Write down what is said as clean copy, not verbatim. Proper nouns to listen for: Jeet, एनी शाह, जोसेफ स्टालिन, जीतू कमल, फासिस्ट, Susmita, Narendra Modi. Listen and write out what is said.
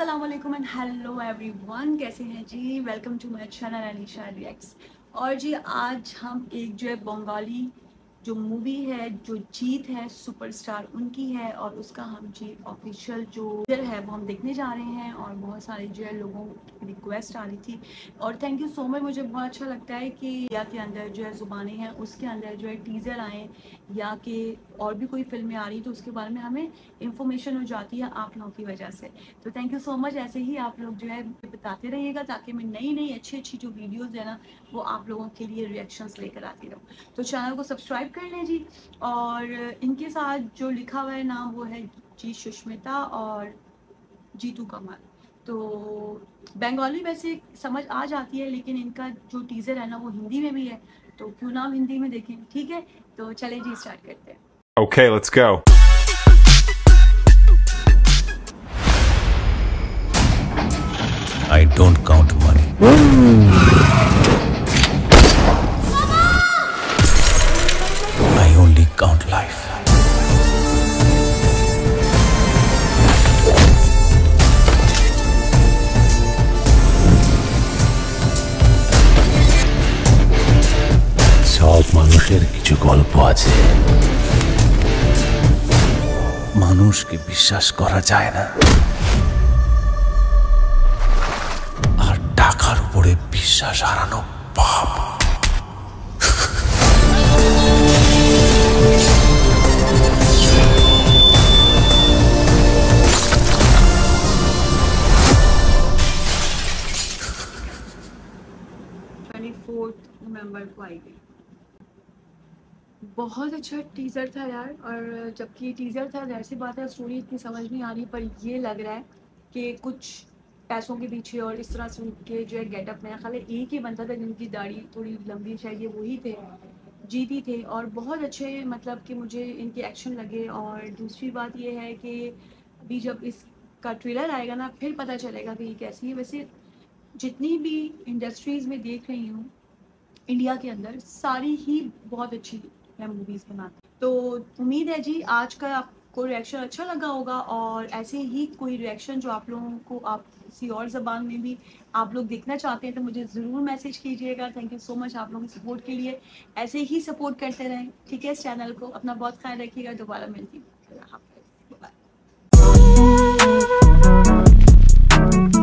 अस्सलाम वालेकुम and hello everyone, कैसे हैं जी। Welcome to my channel एनी शाह reacts. और जी आज हम एक जो है बंगाली जो मूवी है जो जीत है सुपरस्टार उनकी है और उसका हम जी ऑफिशियल जो है वो हम देखने जा रहे हैं। और बहुत सारे जो है लोगों की रिक्वेस्ट आ रही थी और थैंक यू सो मच। मुझे बहुत अच्छा लगता है कि या के अंदर जो है जुबानें हैं उसके अंदर जो है टीज़र आएँ या कि और भी कोई फिल्में आ रही तो उसके बारे में हमें इंफॉर्मेशन हो जाती है आप लोगों की वजह से। तो थैंक यू सो मच। ऐसे ही आप लोग जो है बताते रहिएगा ताकि मैं नई नई अच्छी अच्छी जो वीडियोज़ है ना वो आप लोगों के लिए रिएक्शंस लेकर आती रहूँ। तो चैनल को सब्सक्राइब कर लें जी। और इनके साथ जो लिखा हुआ है नाम वो है जी सुष्मिता और जीतू कमल। तो बंगाली वैसे समझ आ जाती है लेकिन इनका जो टीजर है ना वो हिंदी में भी है तो क्यों ना हम हिंदी में देखें। ठीक है तो चले जी स्टार्ट करते हैं। Okay, let's go. I don't count money. Count life. সব মানুষের কিছু গল্প আছে মানুষকে বিশ্বাস করা যায় না আর টাকার উপরে বিশ্বাস হারানো পাপ। बहुत अच्छा टीजर था यार। और जबकि टीजर था जैसी बात है स्टोरी इतनी समझ नहीं आ रही पर ये लग रहा है कि कुछ पैसों के पीछे और इस तरह से उनके जो है गेटअप में खाली एक ही बनता था जिनकी दाढ़ी थोड़ी लंबी चाहिए वही थे जीत ही थे। और बहुत अच्छे मतलब कि मुझे इनके एक्शन लगे। और दूसरी बात ये है कि अभी जब इसका ट्रेलर आएगा ना फिर पता चलेगा कि ये कैसी है। वैसे जितनी भी इंडस्ट्रीज़ में देख रही हूँ इंडिया के अंदर सारी ही बहुत अच्छी है मूवीज़ बनाती। तो उम्मीद है जी आज का आपको रिएक्शन अच्छा लगा होगा। और ऐसे ही कोई रिएक्शन जो आप लोगों को आप किसी और ज़बान में भी आप लोग देखना चाहते हैं तो मुझे ज़रूर मैसेज कीजिएगा। थैंक यू सो मच आप लोगों की सपोर्ट के लिए। ऐसे ही सपोर्ट करते रहें। ठीक है इस चैनल को। अपना बहुत ख्याल रखिएगा। दोबारा मिलती हूँ।